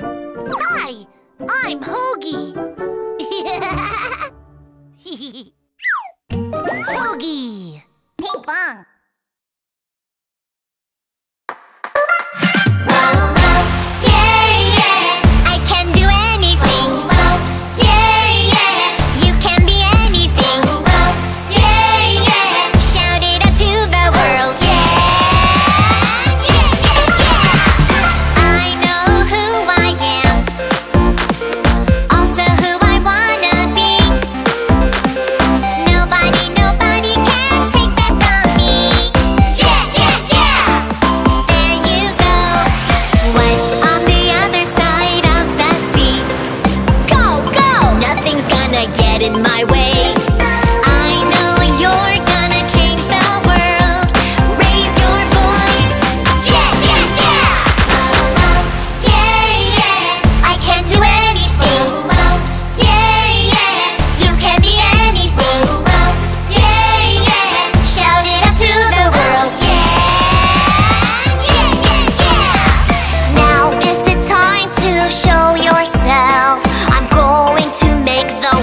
Hi, I'm Hogi. Hogi. Pinkfong.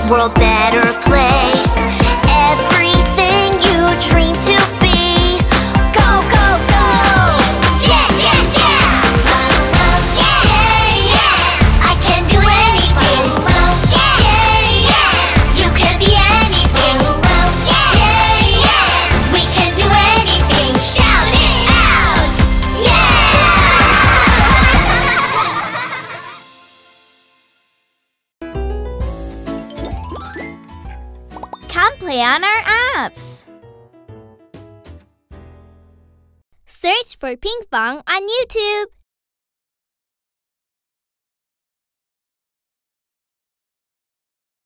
World better place. Everything you dream to be. Go, go, go! Yeah, yeah, yeah! Yeah, yeah, yeah! I can do anything. Yeah, yeah, yeah! You can be anything. Yeah, yeah, yeah! We can do anything. Shout it out! Yeah! Come play on our apps. Search for Pinkfong on YouTube.